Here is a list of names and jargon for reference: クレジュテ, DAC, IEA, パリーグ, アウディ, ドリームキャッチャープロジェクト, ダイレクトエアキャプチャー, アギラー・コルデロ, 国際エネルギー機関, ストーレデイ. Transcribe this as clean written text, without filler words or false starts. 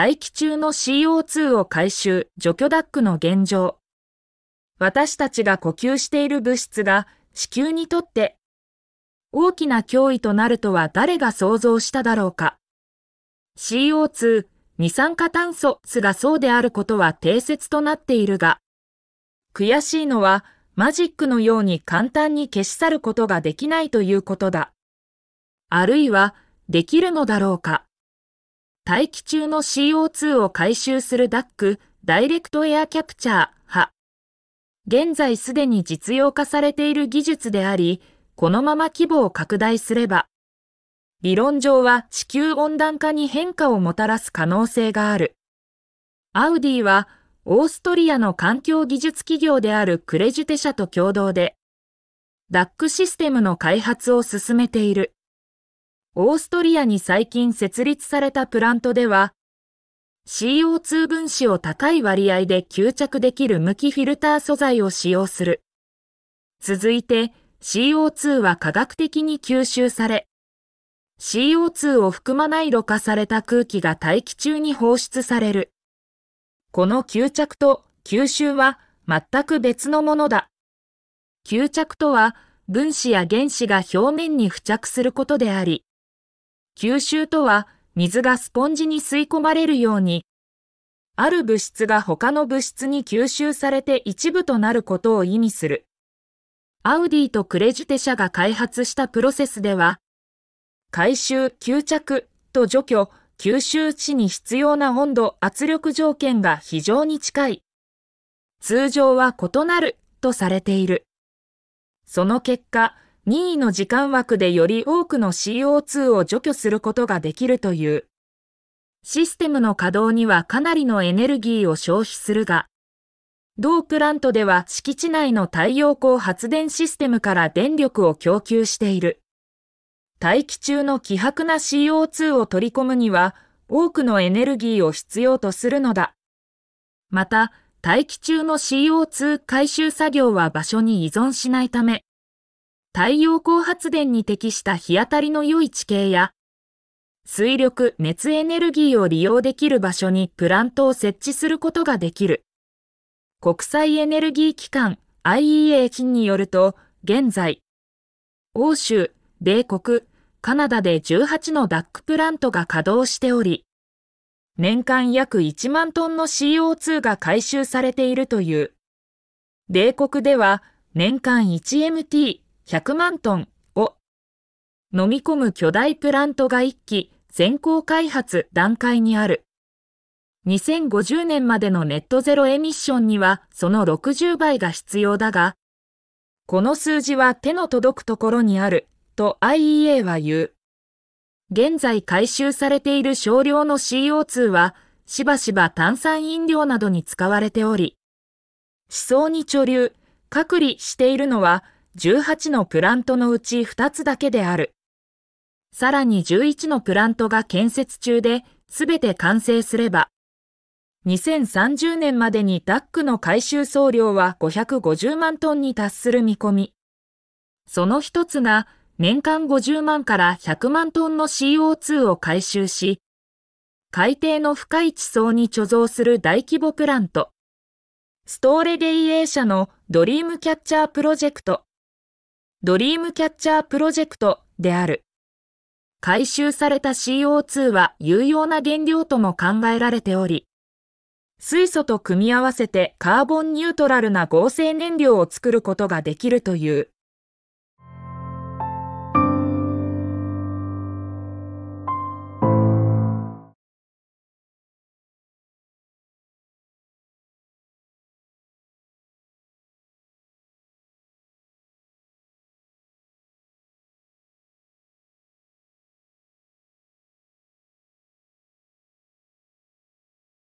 大気中の CO2 を回収、除去 DAC の現状。私たちが呼吸している物質が地球にとって大きな脅威となるとは誰が想像しただろうか。CO2、二酸化炭素がそうであることは定説となっているが、悔しいのはマジックのように簡単に消し去ることができないということだ。あるいはできるのだろうか。大気中の CO2 を回収する DAC、ダイレクトエアキャプチャーは、現在すでに実用化されている技術であり、このまま規模を拡大すれば、理論上は地球温暖化に変化をもたらす可能性がある。アウディは、オーストリアの環境技術企業であるクレジュテ社と共同で、DAC システムの開発を進めている。オーストリアに最近設立されたプラントでは、CO2 分子を高い割合で吸着できる無機フィルター素材を使用する。続いて、CO2 は科学的に吸収され、CO2 を含まないろ過された空気が大気中に放出される。この吸着と吸収は全く別のものだ。吸着とは分子や原子が表面に付着することであり、吸収とは水がスポンジに吸い込まれるように、ある物質が他の物質に吸収されて一部となることを意味する。アウディとクレジュテ社が開発したプロセスでは、回収、吸着と除去、吸収時に必要な温度、圧力条件が非常に近い。通常は異なるとされている。その結果、任意の時間枠でより多くの CO2 を除去することができるという。システムの稼働にはかなりのエネルギーを消費するが、同プラントでは敷地内の太陽光発電システムから電力を供給している。大気中の希薄な CO2 を取り込むには多くのエネルギーを必要とするのだ。また、大気中の CO2 回収作業は場所に依存しないため、太陽光発電に適した日当たりの良い地形や、水力・熱エネルギーを利用できる場所にプラントを設置することができる。国際エネルギー機関 IEA によると、現在、欧州、米国、カナダで18の DAC プラントが稼働しており、年間約1万トンの CO2 が回収されているという。米国では年間 1MT100 万トンを飲み込む巨大プラントが1基先行開発段階にある。2050年までのネットゼロエミッションにはその60倍が必要だが、この数字は手の届くところにあると IEA は言う。現在回収されている少量の CO2 はしばしば炭酸飲料などに使われており、地層に貯留、隔離しているのは18のプラントのうち2つだけである。さらに11のプラントが建設中で、すべて完成すれば、2030年までに DAC の回収総量は550万トンに達する見込み。その一つが年間50万から100万トンの CO2 を回収し、海底の深い地層に貯蔵する大規模プラント。ストーレデイ A 社のドリームキャッチャープロジェクト。ドリームキャッチャープロジェクトである。回収された CO2 は有用な原料とも考えられており、水素と組み合わせてカーボンニュートラルな合成燃料を作ることができるという。